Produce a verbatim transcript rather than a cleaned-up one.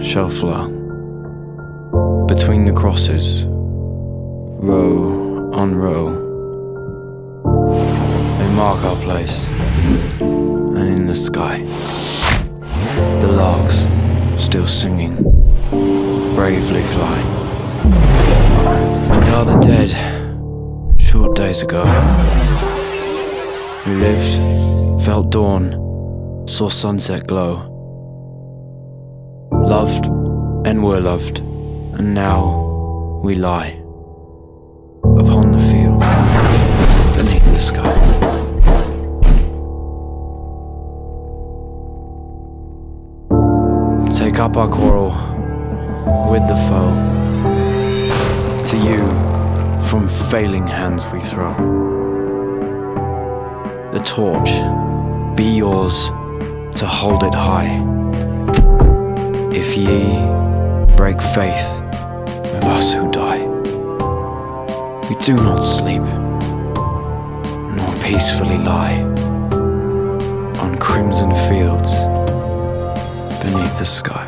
shuffler, between the crosses, row on row. They mark our place, and in the sky, the larks, still singing, bravely fly. We are the dead, short days ago. We lived, felt dawn, saw sunset glow. Loved and were loved, and now we lie upon the fields beneath the sky. Take up our quarrel with the foe. To you, from failing hands we throw. The torch, be yours to hold it high. If ye break faith with us who die, we do not sleep, nor peacefully lie on crimson fields beneath the sky.